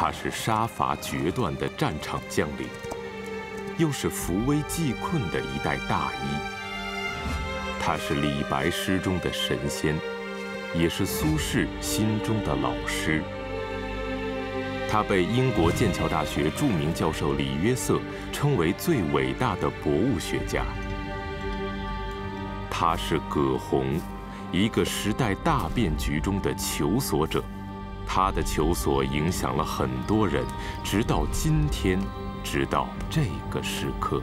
他是杀伐决断的战场将领，又是扶危济困的一代大医。他是李白诗中的神仙，也是苏轼心中的老师。他被英国剑桥大学著名教授李约瑟称为最伟大的博物学家。他是葛洪，一个时代大变局中的求索者。 他的求索影响了很多人，直到今天，直到这个时刻。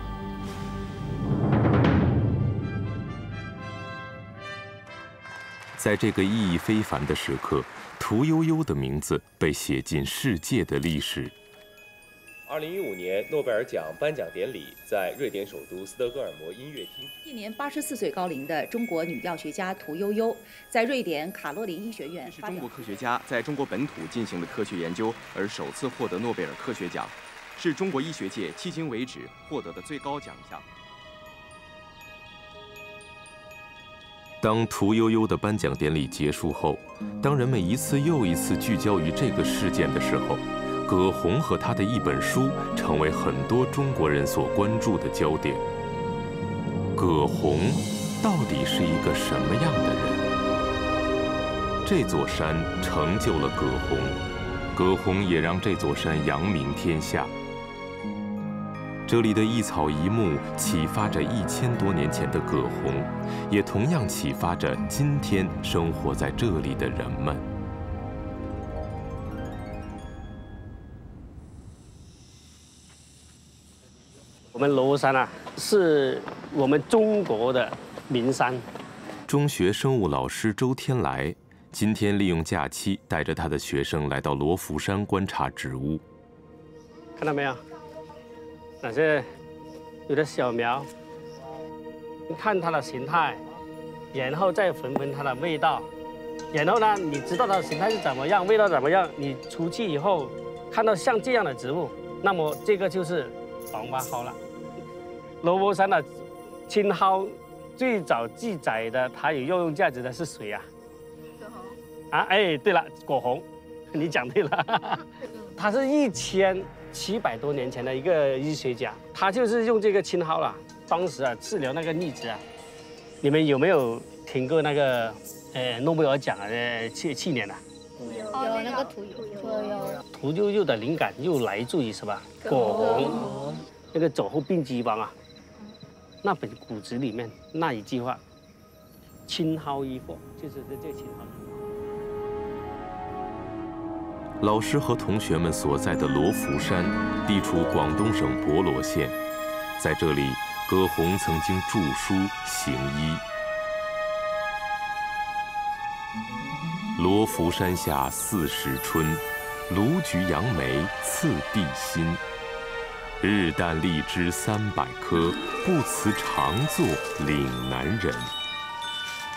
在这个意义非凡的时刻，屠呦呦的名字被写进世界的历史。2015年诺贝尔奖颁奖典礼在瑞典首都斯德哥尔摩音乐厅。现年84岁高龄的中国女药学家屠呦呦，在瑞典卡洛林医学院发表。这是中国科学家在中国本土进行的科学研究，而首次获得诺贝尔科学奖，是中国医学界迄今为止获得的最高奖项。当屠呦呦的颁奖典礼结束后，当人们一次又一次聚焦于这个事件的时候。 葛洪和他的一本书成为很多中国人所关注的焦点。葛洪到底是一个什么样的人？这座山成就了葛洪，葛洪也让这座山扬名天下。这里的一草一木启发着1000多年前的葛洪，也同样启发着今天生活在这里的人们。 我们罗山啊，是我们中国的名山。中学生物老师周天来今天利用假期，带着他的学生来到罗浮山观察植物。看到没有？那些有的小苗，看它的形态，然后再闻闻它的味道，然后呢，你知道它的形态是怎么样，味道怎么样。你出去以后看到像这样的植物，那么这个就是黄花蒿了。 罗浮山的青蒿最早记载的，它有药用价值的是谁啊？葛洪。啊，哎，对了，葛洪，你讲对了。他是1700多年前的一个医学家，他就是用这个青蒿啦，当时啊治疗那个痢疾啊。你们有没有听过那个诺贝尔奖啊？去年的、啊。有那个屠呦呦的灵感又来自于什么？葛洪。那个肘后病机方啊。 那本古籍里面那一句话，“青蒿一获”，就是这青蒿。老师和同学们所在的罗浮山，地处广东省博罗县，在这里，葛洪曾经著书行医。罗浮山下4时春，卢橘杨梅次第新。 日啖荔枝300颗，不辞长作岭南人。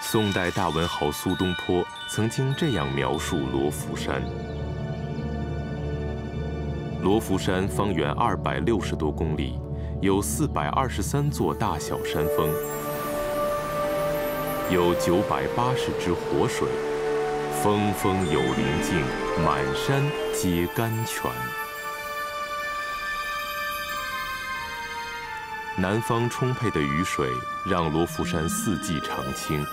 宋代大文豪苏东坡曾经这样描述罗浮山：罗浮山方圆260多公里，有423座大小山峰，有980支活水，峰峰有灵境，满山皆甘泉。 南方充沛的雨水让罗浮山四季常青，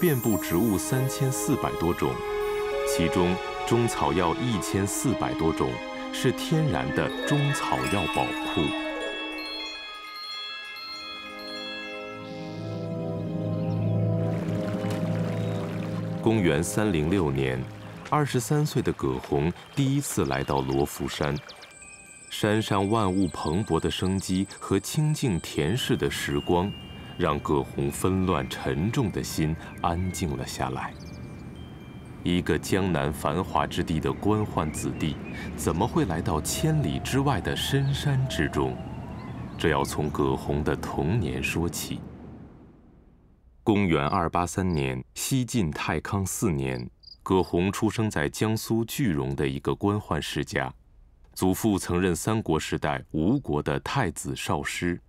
遍布植物3400多种，其中中草药1400多种，是天然的中草药宝库。公元306年，23岁的葛洪第一次来到罗浮山。 山上万物蓬勃的生机和清静恬适的时光，让葛洪纷乱沉重的心安静了下来。一个江南繁华之地的官宦子弟，怎么会来到千里之外的深山之中？这要从葛洪的童年说起。公元283年，西晋太康4年，葛洪出生在江苏句容的一个官宦世家。 祖父曾任三国时代吴国的太子少师，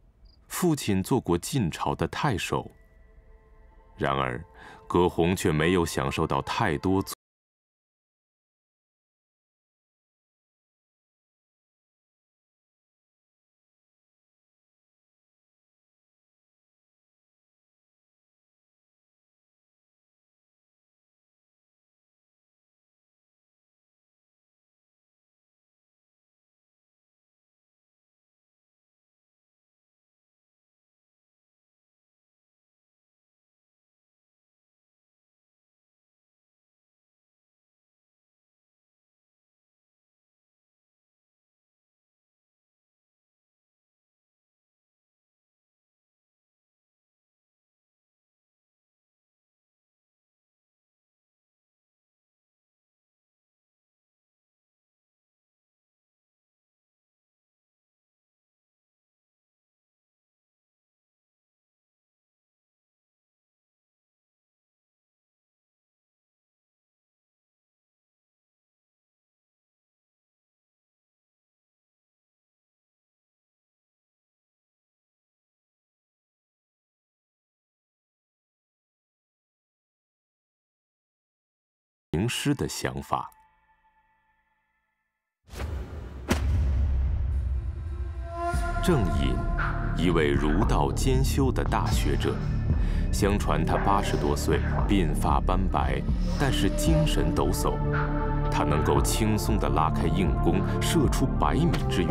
父亲做过晋朝的太守。然而，葛洪却没有享受到太多。情诗的想法。郑隐，一位儒道兼修的大学者。相传他80多岁，鬓发斑白，但是精神抖擞。他能够轻松地拉开硬弓，射出100米之远。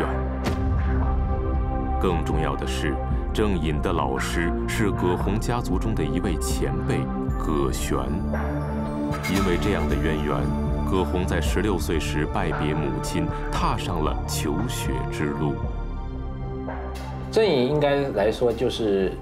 更重要的是，郑隐的老师是葛洪家族中的一位前辈葛玄。因为这样的渊源，葛洪在16岁时拜别母亲，踏上了求学之路。 郑隐应该来说就是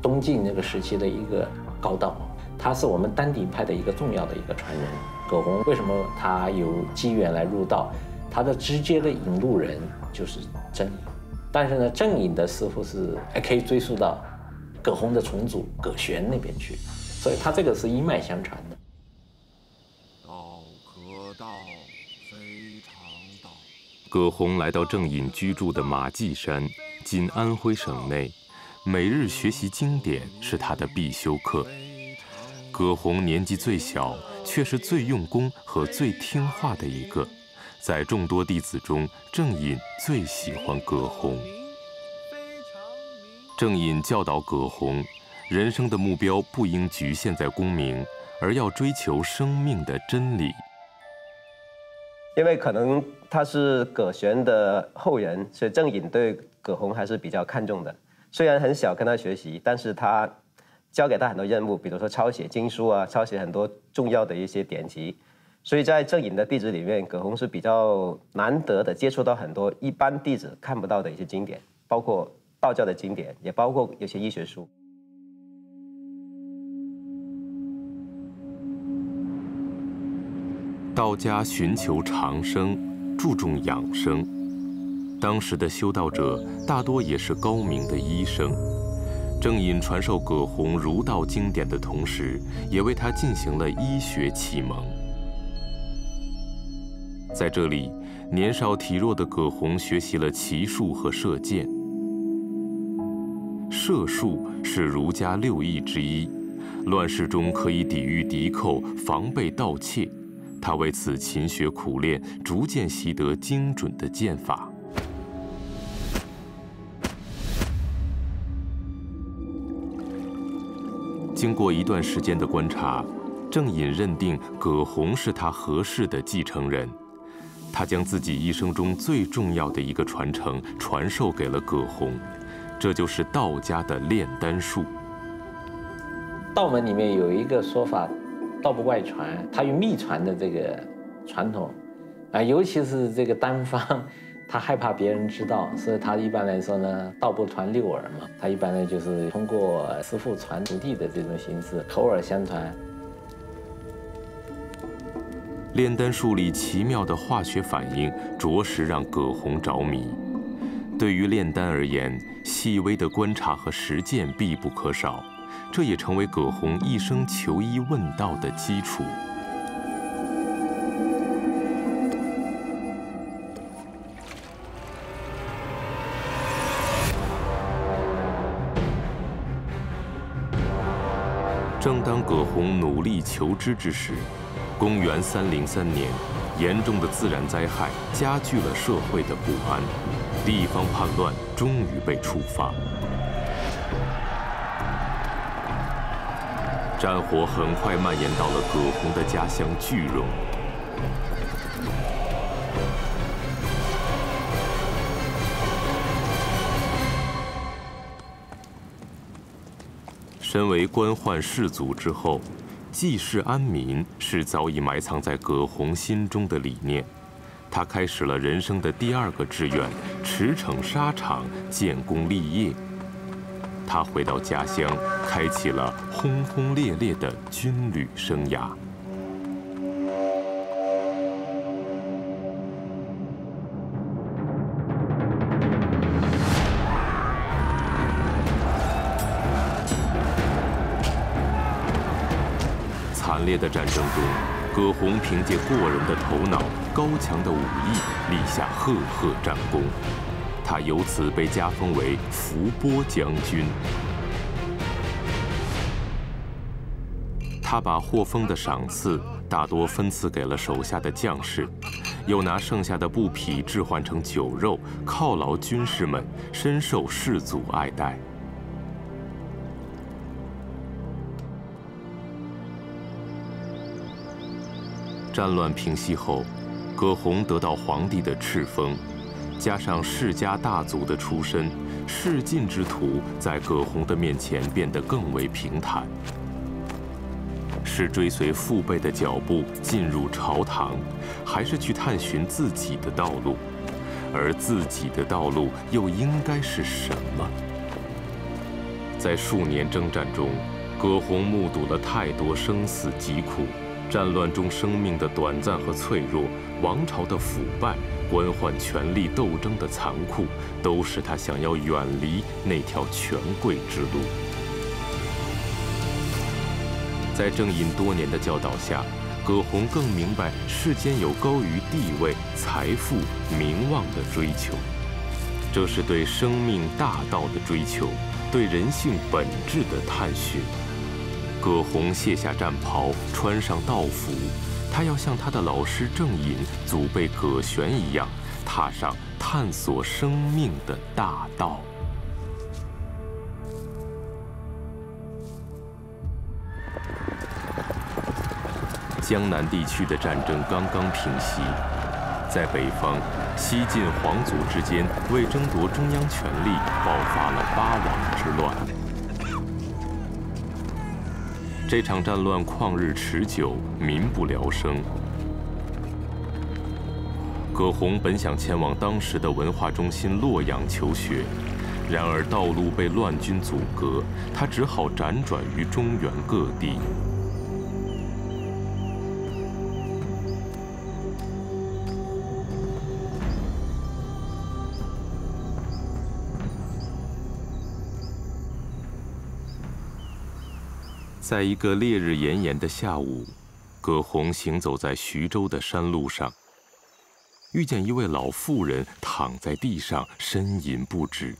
东晋那个时期的一个高道，他是我们丹鼎派的一个重要的一个传人。葛洪为什么他有机缘来入道？他的直接的引路人就是郑隐。但是呢，郑隐的似乎是还可以追溯到葛洪的重祖葛玄那边去，所以他这个是一脉相传的。道可道，非常道。葛洪来到郑隐居住的马迹山。 今安徽省内，每日学习经典是他的必修课。葛洪年纪最小，却是最用功和最听话的一个。在众多弟子中，郑隐最喜欢葛洪。郑隐教导葛洪，人生的目标不应局限在功名，而要追求生命的真理。 因为可能他是葛玄的后人，所以郑隐对葛洪还是比较看重的。虽然很小跟他学习，但是他交给他很多任务，比如说抄写经书啊，抄写很多重要的一些典籍。所以在郑隐的弟子里面，葛洪是比较难得的接触到很多一般弟子看不到的一些经典，包括道教的经典，也包括有些医学书。 道家寻求长生，注重养生。当时的修道者大多也是高明的医生。郑隐传授葛洪儒道经典的同时，也为他进行了医学启蒙。在这里，年少体弱的葛洪学习了骑术和射箭。射术是儒家6艺之一，乱世中可以抵御敌寇，防备盗窃。 他为此勤学苦练，逐渐习得精准的剑法。经过一段时间的观察，郑隐认定葛洪是他合适的继承人。他将自己一生中最重要的一个传承传授给了葛洪，这就是道家的炼丹术。道门里面有一个说法。 道不外传，它与秘传的这个传统，啊，尤其是这个丹方，他害怕别人知道，所以他一般来说呢，道不传六耳嘛，他一般呢就是通过师父传徒弟的这种形式，口耳相传。炼丹术里奇妙的化学反应，着实让葛洪着迷。对于炼丹而言，细微的观察和实践必不可少。 这也成为葛洪一生求医问道的基础。正当葛洪努力求知之时，公元303年，严重的自然灾害加剧了社会的不安，地方叛乱终于被触发。 战火很快蔓延到了葛洪的家乡句容。身为官宦士族之后，济世安民是早已埋藏在葛洪心中的理念。他开始了人生的第2个志愿——驰骋沙场，建功立业。 他回到家乡，开启了轰轰烈烈的军旅生涯。惨烈的战争中，葛洪凭借过人的头脑、高强的武艺，立下赫赫战功。 他由此被加封为伏波将军。他把获封的赏赐大多分赐给了手下的将士，又拿剩下的布匹置换成酒肉，犒劳军士们，深受士族爱戴。 战乱平息后，葛洪得到皇帝的敕封，加上世家大族的出身，仕进之途在葛洪的面前变得更为平坦，是追随父辈的脚步进入朝堂，还是去探寻自己的道路？而自己的道路又应该是什么？在数年征战中，葛洪目睹了太多生死疾苦。 战乱中生命的短暂和脆弱，王朝的腐败，官宦权力斗争的残酷，都使他想要远离那条权贵之路。在郑隐多年的教导下，葛洪更明白世间有高于地位、财富、名望的追求，这是对生命大道的追求，对人性本质的探寻。 葛洪卸下战袍，穿上道服，他要像他的老师郑隐、祖辈葛玄一样，踏上探索生命的大道。江南地区的战争刚刚平息，在北方，西晋皇族之间为争夺中央权力，爆发了八王之乱。 这场战乱旷日持久，民不聊生。葛洪本想前往当时的文化中心洛阳求学，然而道路被乱军阻隔，他只好辗转于中原各地。在一个烈日炎炎的下午，葛洪行走在徐州的山路上，遇见一位老妇人躺在地上呻吟不止。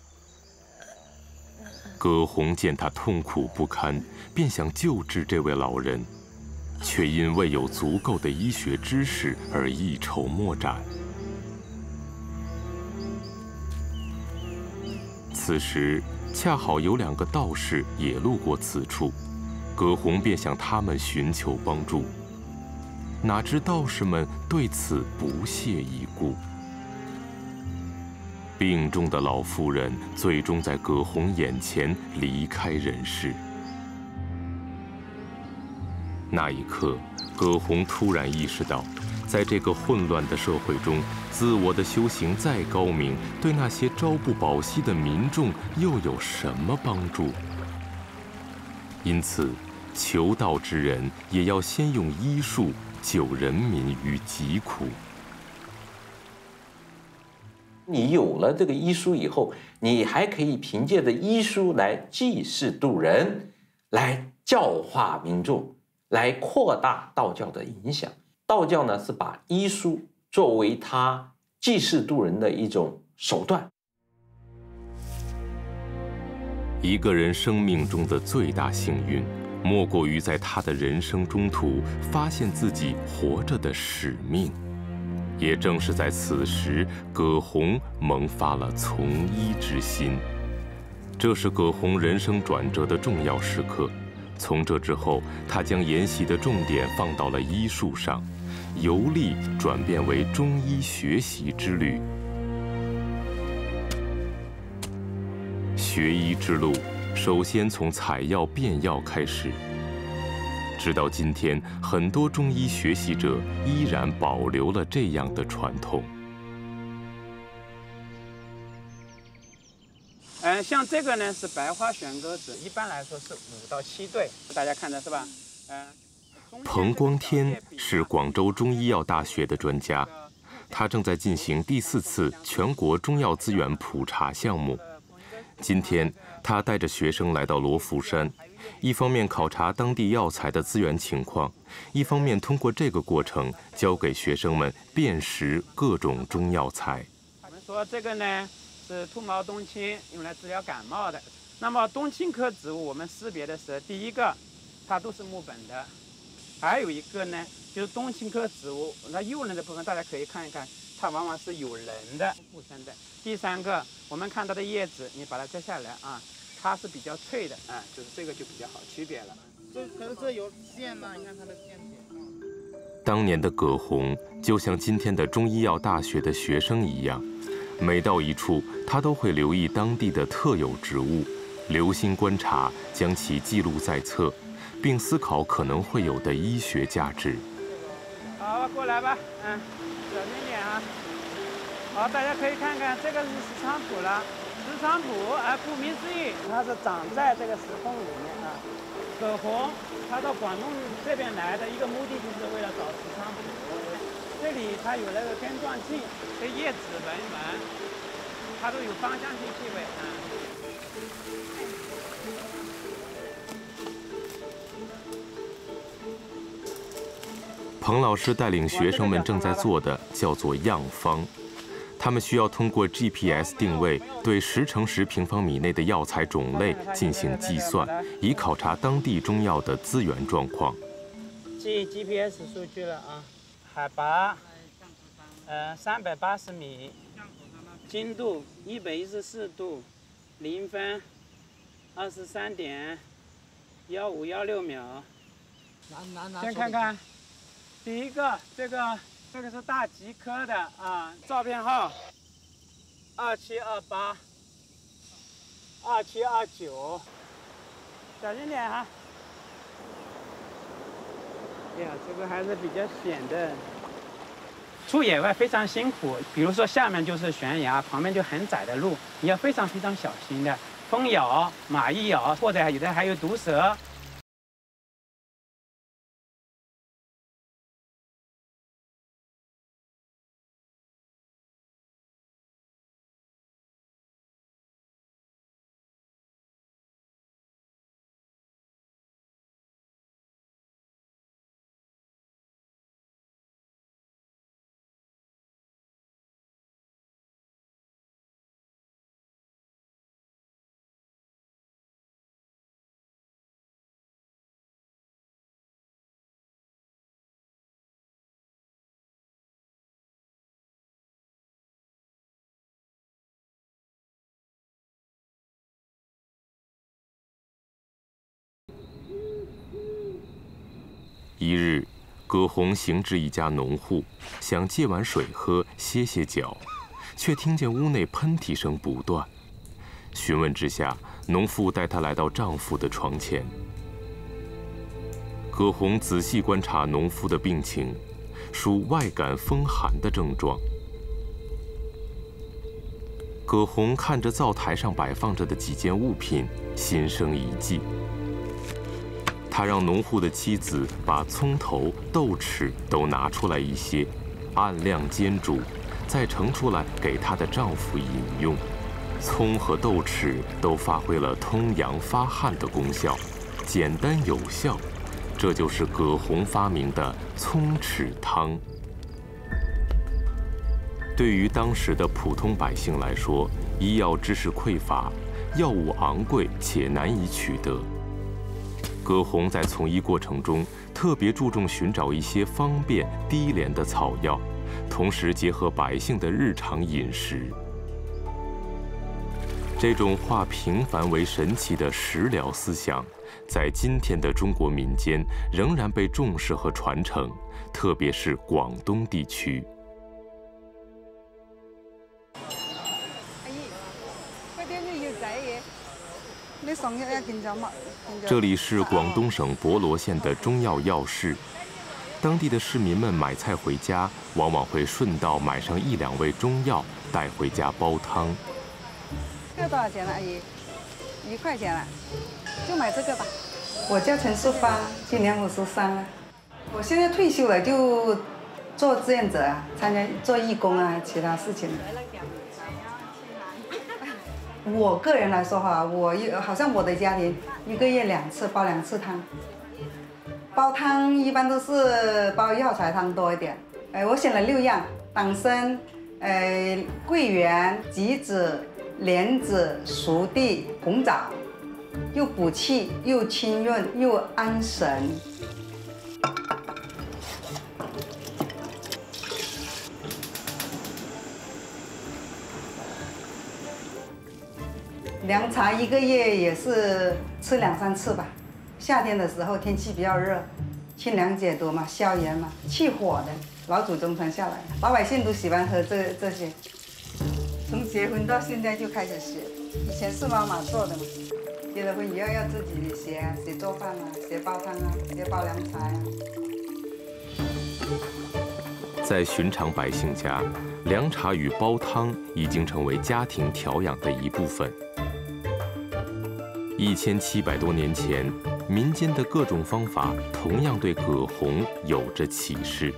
葛洪见她痛苦不堪，便想救治这位老人，却因未有足够的医学知识而一筹莫展。此时，恰好有两个道士也路过此处。 葛洪便向他们寻求帮助，哪知道士们对此不屑一顾。病重的老妇人最终在葛洪眼前离开人世。那一刻，葛洪突然意识到，在这个混乱的社会中，自我的修行再高明，对那些朝不保夕的民众又有什么帮助？因此。 求道之人也要先用医术救人民于疾苦。你有了这个医书以后，你还可以凭借着医书来济世度人，来教化民众，来扩大道教的影响。道教呢是把医书作为它济世度人的一种手段。 一个人生命中的最大幸运，莫过于在他的人生中途发现自己活着的使命。也正是在此时，葛洪萌发了从医之心，这是葛洪人生转折的重要时刻。从这之后，他将研习的重点放到了医术上，由历转变为中医学习之旅。 学医之路，首先从采药辨药开始。直到今天，很多中医学习者依然保留了这样的传统。像这个呢是白花悬钩子，一般来说是5到7对，大家看着是吧？彭光天是广州中医药大学的专家，他正在进行第4次全国中药资源普查项目。 今天，他带着学生来到罗浮山，一方面考察当地药材的资源情况，一方面通过这个过程教给学生们辨识各种中药材。我们说这个呢是兔毛冬青，用来治疗感冒的。那么冬青科植物，我们识别的是第一个它都是木本的。还有一个呢，就是冬青科植物，它幼人的部分大家可以看一看，它往往是有人的附生的。第三个，我们看它的叶子，你把它摘下来啊，它是比较脆的啊，就是这个就比较好区别了。可是这有线吗？你看它的线条。 当年的葛洪就像今天的中医药大学的学生一样，每到一处，他都会留意当地的特有植物，留心观察，将其记录在册，并思考可能会有的医学价值。好，过来吧，嗯，小心点啊。好，大家可以看看，这个是石菖蒲了。石菖蒲，哎，顾名思义，它是长在这个石缝里面啊。 葛洪，他到广东这边来的一个目的就是为了找石菖蒲。这里它有那个根状茎，这叶子闻一闻，它都有芳香性气味啊。彭老师带领学生们正在做的叫做样方，他们需要通过 GPS 定位。 对10×10平方米内的药材种类进行计算，以考察当地中药的资源状况。记 GPS 数据了啊，海拔，380米，经度114度，零分，23.1516秒。先看看，第一个，这个是大戟科的啊，照片号。 2728、2729，小心点哈。哎呀，这个还是比较险的。出野外非常辛苦，比如说下面就是悬崖，旁边就很窄的路，你要非常非常小心的。蜂咬、蚂蚁咬，或者有的还有毒蛇。 一日，葛洪行至一家农户，想借碗水喝歇歇脚，却听见屋内喷嚏声不断。询问之下，农妇带他来到丈夫的床前。葛洪仔细观察农妇的病情，属外感风寒的症状。葛洪看着灶台上摆放着的几件物品，心生一计。 他让农户的妻子把葱头、豆豉都拿出来一些，按量煎煮，再盛出来给她的丈夫饮用。葱和豆豉都发挥了通阳发汗的功效，简单有效。这就是葛洪发明的葱豉汤。对于当时的普通百姓来说，医药知识匮乏，药物昂贵且难以取得。 葛洪在从医过程中特别注重寻找一些方便低廉的草药，同时结合百姓的日常饮食。这种化平凡为神奇的食疗思想，在今天的中国民间仍然被重视和传承，特别是广东地区。 这里是广东省博罗县的中药药市，当地的市民们买菜回家，往往会顺道买上1-2味中药带回家煲汤。这个多少钱了，阿姨？1块钱了，就买这个吧。我叫陈素芳，今年53了。我现在退休了，就做志愿者啊，参加做义工啊，其他事情。 我个人来说哈，好像我的家庭1个月2次煲2次汤，煲汤一般都是煲药材汤多一点。我选了6样：党参、桂圆、杞子、莲子、熟地、红枣。又补气又清润又安神。凉茶一个月也是吃2、3次吧。夏天的时候天气比较热，清凉解毒嘛，消炎嘛，去火的，老祖宗传下来，老百姓都喜欢喝这些。 从结婚到现在就开始学，以前是妈妈做的嘛，结了婚以后要自己学啊，学做饭啊，学煲汤啊，学煲凉茶啊。在寻常百姓家，凉茶与煲汤已经成为家庭调养的一部分。1700多年前，民间的各种方法同样对葛洪有着启示。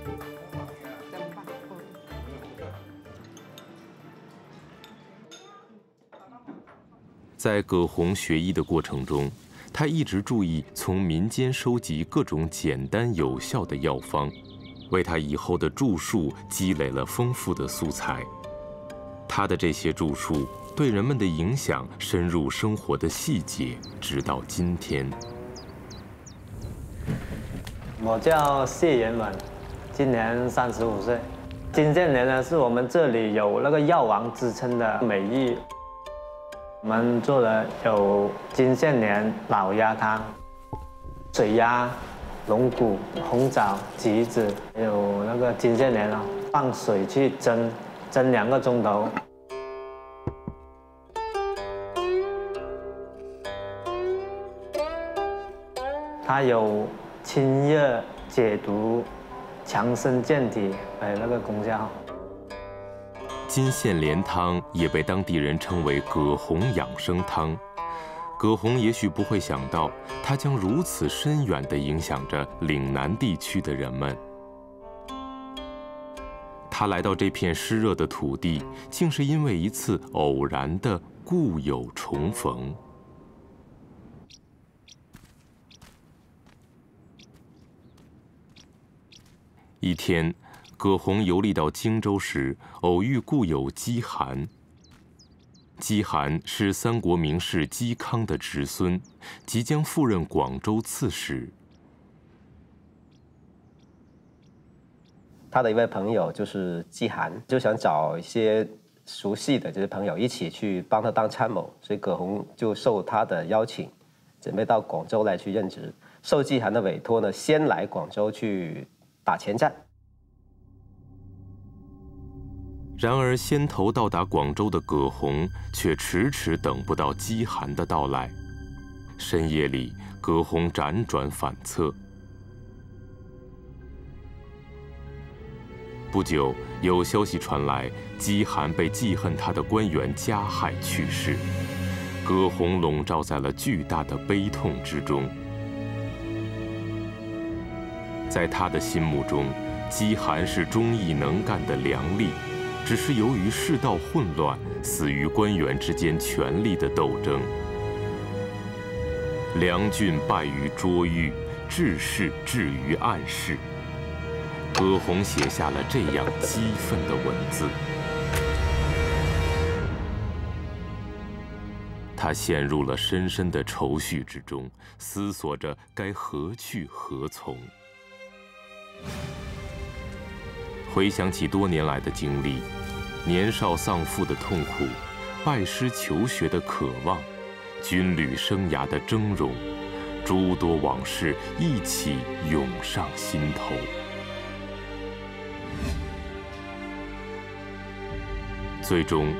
在葛洪学医的过程中，他一直注意从民间收集各种简单有效的药方，为他以后的著述积累了丰富的素材。他的这些著述对人们的影响深入生活的细节，直到今天。我叫谢元文，今年35岁。金建莲呢，是我们这里有那个药王之称的美誉。 我们做的有金线莲老鸭汤、水鸭、龙骨、红枣、橘子，还有那个金线莲啊，放水去蒸，蒸2个钟头。它有清热解毒、强身健体，还有那个功效。 金线莲汤也被当地人称为葛洪养生汤。葛洪也许不会想到，它将如此深远地影响着岭南地区的人们。他来到这片湿热的土地，竟是因为一次偶然的故友重逢。 一天，葛洪游历到荆州时，偶遇故友姬涵。姬涵是三国名士姬康的侄孙，即将赴任广州刺史。他的一位朋友就是姬涵，就想找一些熟悉的这些朋友一起去帮他当参谋，所以葛洪就受他的邀请，准备到广州来去任职。受姬涵的委托呢，先来广州去 打前站。然而，先头到达广州的葛洪却迟迟等不到姬涵的到来。深夜里，葛洪辗转反侧。不久，有消息传来，姬涵被记恨他的官员加害去世。葛洪笼罩在了巨大的悲痛之中。 在他的心目中，姬涵是忠义能干的良吏，只是由于世道混乱，死于官员之间权力的斗争。梁俊败于捉狱，智士置于暗室。葛洪写下了这样激愤的文字，他陷入了深深的愁绪之中，思索着该何去何从。 回想起多年来的经历，年少丧父的痛苦，拜师求学的渴望，军旅生涯的峥嵘，诸多往事一起涌上心头。最终，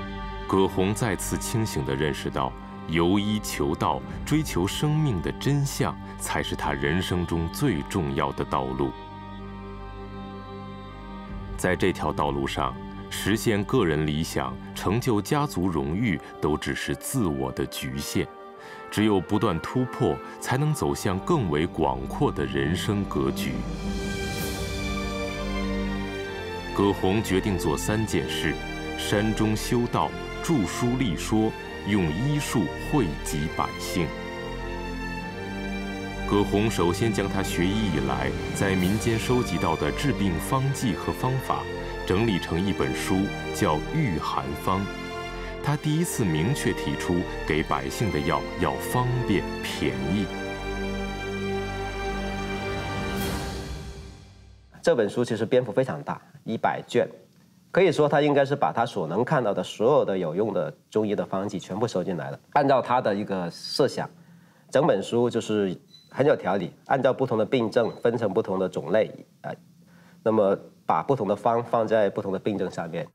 葛洪再次清醒地认识到，游医求道，追求生命的真相，才是他人生中最重要的道路。 在这条道路上，实现个人理想、成就家族荣誉，都只是自我的局限。只有不断突破，才能走向更为广阔的人生格局。葛洪决定做3件事：山中修道、著书立说、用医术惠及百姓。 葛洪首先将他学医以来在民间收集到的治病方剂和方法整理成一本书，叫《御寒方》。他第一次明确提出，给百姓的药要方便便宜。这本书其实篇幅非常大，100卷，可以说他应该是把他所能看到的所有的有用的中医的方剂全部收进来了。按照他的一个设想，整本书就是很有条理，按照不同的病症分成不同的种类，那么把不同的方放在不同的病症上面。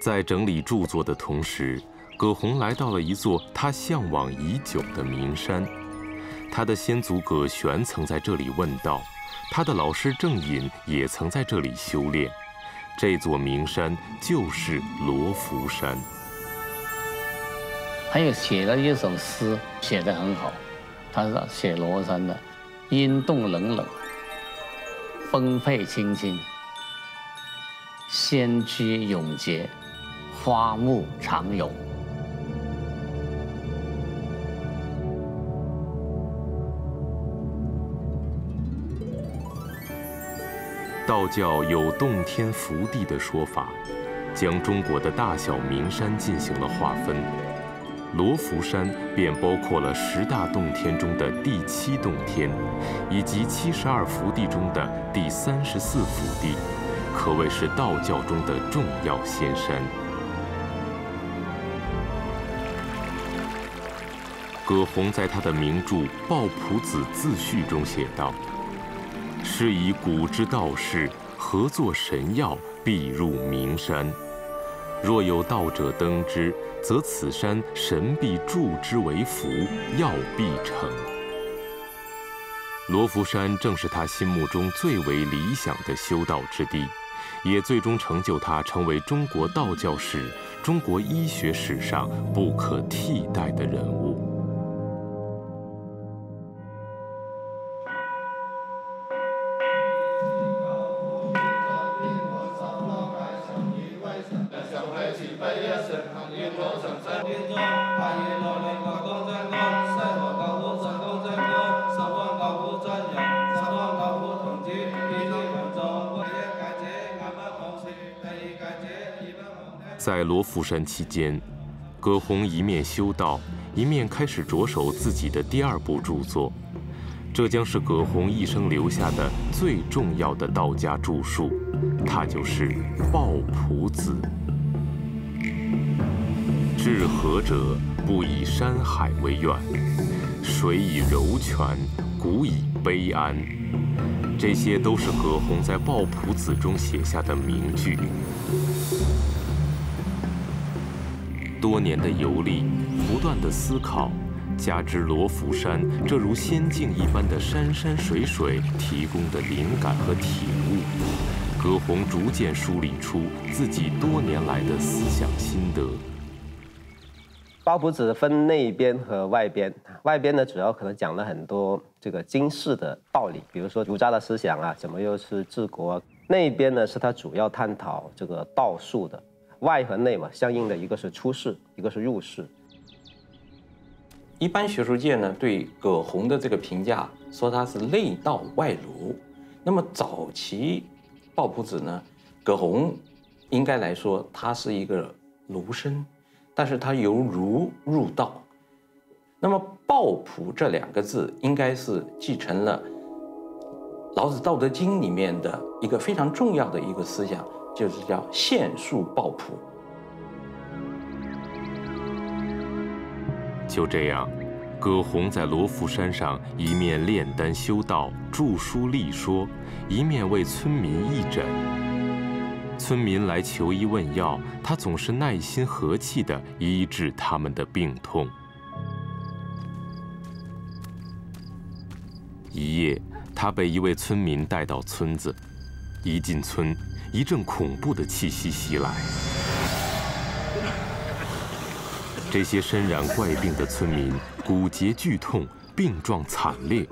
在整理著作的同时，葛洪来到了一座他向往已久的名山。他的先祖葛玄曾在这里问道，他的老师郑隐也曾在这里修炼。这座名山就是罗浮山。还有写了一首诗，写得很好，他是写罗浮山的：阴冻冷冷，风沛青青，仙居永洁。 花木常有。道教有洞天福地的说法，将中国的大小名山进行了划分，罗浮山便包括了10大洞天中的第7洞天，以及72福地中的第34福地，可谓是道教中的重要仙山。 葛洪在他的名著《抱朴子自序》中写道：“是以古之道士，合作神药，必入名山。若有道者登之，则此山神必助之为福，药必成。”罗浮山正是他心目中最为理想的修道之地，也最终成就他成为中国道教史、中国医学史上不可替代的人物。 在罗浮山期间，葛洪一面修道，一面开始着手自己的第2部著作，这将是葛洪一生留下的最重要的道家著述，它就是《抱朴子》。治河者，不以山海为远，水以柔泉，谷以悲安。这些都是葛洪在《抱朴子》中写下的名句。 多年的游历，不断的思考，加之罗浮山这如仙境一般的山山水水提供的灵感和体悟，葛洪逐渐梳理出自己多年来的思想心得。《抱朴子》分内编和外编，外编呢主要可能讲了很多这个经世的道理，比如说儒家的思想啊，怎么又是治国；内编呢是他主要探讨这个道术的。 外和内嘛，相应的一个是出世，一个是入世。一般学术界呢，对葛洪的这个评价说他是内道外儒。那么早期《抱朴子》呢，葛洪应该来说他是一个儒生，但是他由儒入道。那么“抱朴”这2个字，应该是继承了老子《道德经》里面的一个非常重要的一个思想。 就是叫现述抱朴。就这样，葛洪在罗浮山上一面炼丹修道、著书立说，一面为村民义诊。村民来求医问药，他总是耐心和气地医治他们的病痛。一夜，他被一位村民带到村子，一进村。 一阵恐怖的气息袭来，这些身染怪病的村民骨节剧痛，病状惨烈，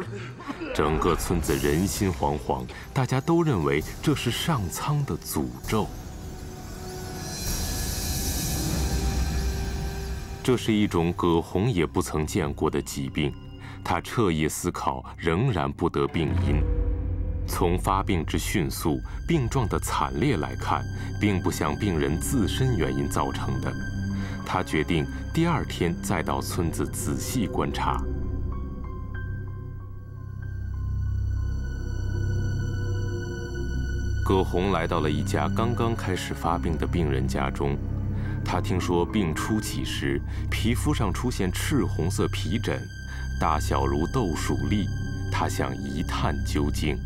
整个村子人心惶惶，大家都认为这是上苍的诅咒。这是一种葛洪也不曾见过的疾病，他彻夜思考，仍然不得病因。从发病之迅速、病状的惨烈来看，并不像病人自身原因造成的。他决定第二天再到村子仔细观察。 葛洪来到了一家刚刚开始发病的病人家中，他听说病初起时，皮肤上出现赤红色皮疹，大小如豆薯粒，他想一探究竟。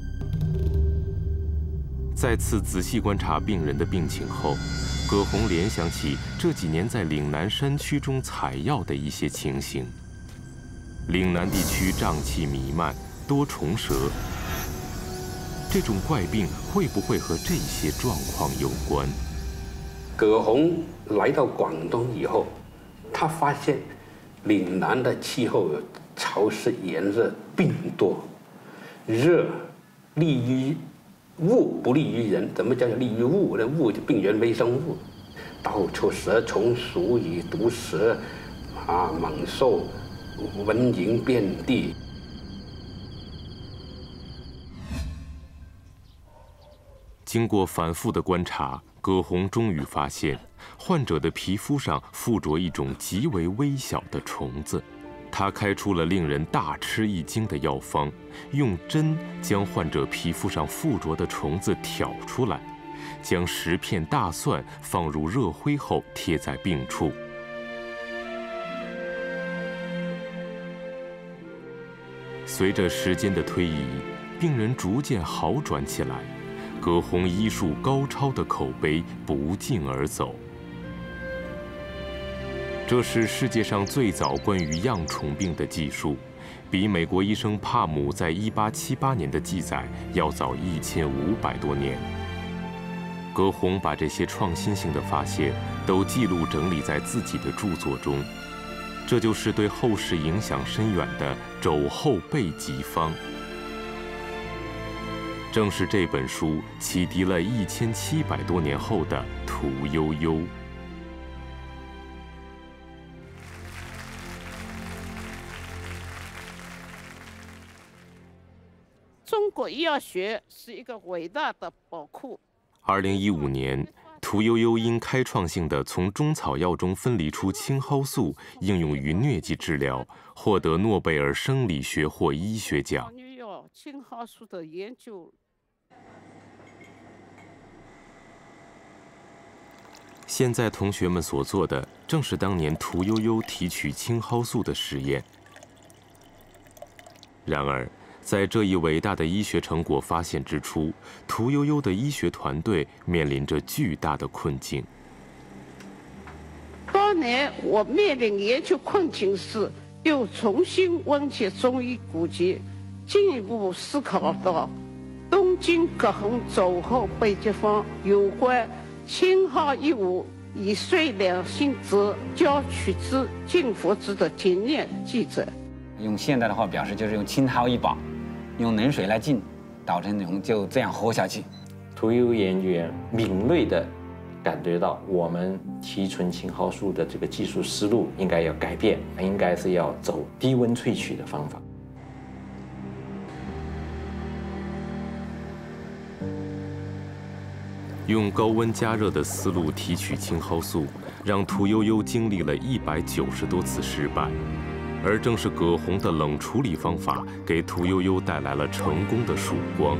再次仔细观察病人的病情后，葛洪联想起这几年在岭南山区中采药的一些情形。岭南地区瘴气弥漫，多虫蛇。 这种怪病会不会和这些状况有关？葛洪来到广东以后，他发现岭南的气候潮湿炎热，病多，热利于物，不利于人。怎么叫利于物？那物就病原微生物，到处蛇虫鼠蚁、毒蛇啊、猛兽、蚊蝇遍地。 经过反复的观察，葛洪终于发现，患者的皮肤上附着一种极为微小的虫子。他开出了令人大吃一惊的药方，用针将患者皮肤上附着的虫子挑出来，将10片大蒜放入热灰后贴在病处。 随着时间的推移，病人逐渐好转起来。 葛洪医术高超的口碑不胫而走。这是世界上最早关于恙虫病的技术，比美国医生帕姆在1878年的记载要早1500多年。葛洪把这些创新性的发现都记录整理在自己的著作中，这就是对后世影响深远的《肘后备急方》。 正是这本书启迪了1700多年后的屠呦呦。中国医药学是一个伟大的宝库。2015年，屠呦呦因开创性的从中草药中分离出青蒿素，应用于疟疾治疗，获得诺贝尔生理学或医学奖。青蒿素的研究。 现在同学们所做的，正是当年屠呦呦提取青蒿素的实验。然而，在这一伟大的医学成果发现之初，屠呦呦的医学团队面临着巨大的困境。当年我面临研究困境时，又重新温习中医古籍，进一步思考到东京葛洪肘后备急方有关。 青蒿一物，以遂两心之交取之尽服之的经验记载。用现代的话表示，就是用青蒿一把，用冷水来浸，捣成浓，就这样喝下去。屠呦呦研究员敏锐地感觉到，我们提纯青蒿素的这个技术思路应该要改变，应该是要走低温萃取的方法。 用高温加热的思路提取青蒿素，让屠呦呦经历了190多次失败，而正是葛洪的冷处理方法，给屠呦呦带来了成功的曙光。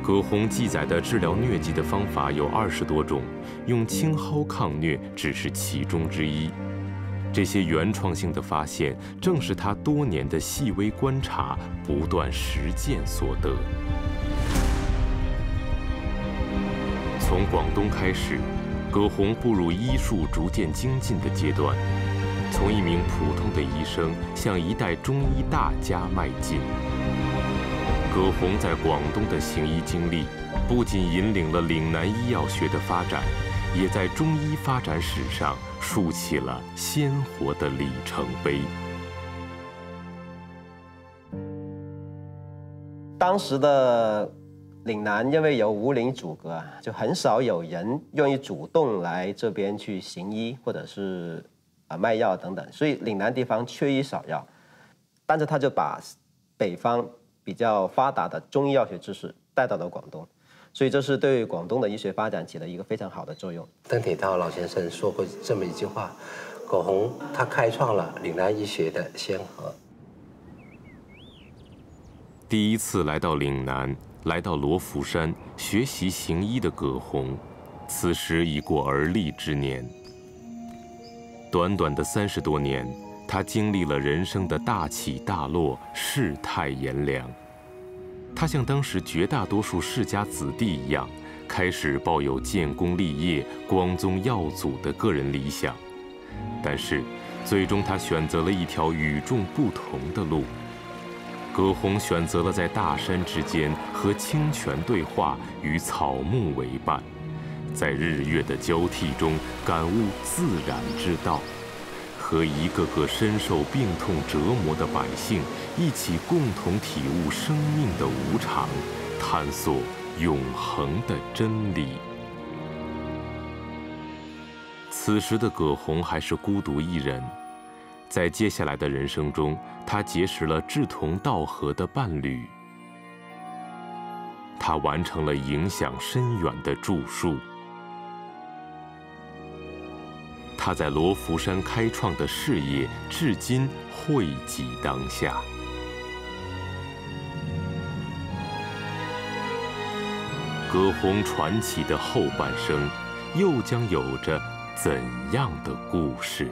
葛洪记载的治疗疟疾的方法有20多种，用青蒿抗疟只是其中之一。这些原创性的发现，正是他多年的细微观察、不断实践所得。 从广东开始，葛洪步入医术逐渐精进的阶段，从一名普通的医生向一代中医大家迈进。葛洪在广东的行医经历，不仅引领了岭南医药学的发展，也在中医发展史上竖起了鲜活的里程碑。 当时的岭南因为有吴岭阻隔啊，就很少有人愿意主动来这边去行医或者是卖药等等，所以岭南地方缺医少药。但是他就把北方比较发达的中医药学知识带到了广东，所以这是对广东的医学发展起了一个非常好的作用。邓铁道老先生说过这么一句话：“苟洪他开创了岭南医学的先河。”第一次来到岭南，来到罗浮山学习行医的葛洪，此时已过而立之年。短短的30多年，他经历了人生的大起大落，世态炎凉。他像当时绝大多数世家子弟一样，开始抱有建功立业、光宗耀祖的个人理想，但是，最终他选择了一条与众不同的路。葛洪选择了在大山之间和清泉对话，与草木为伴，在日月的交替中感悟自然之道，和一个个深受病痛折磨的百姓一起共同体悟生命的无常，探索永恒的真理。此时的葛洪还是孤独一人。在接下来的人生中，他结识了志同道合的伴侣，他完成了影响深远的著述。他在罗浮山开创的事业，至今惠及当下。葛洪传奇的后半生，又将有着怎样的故事？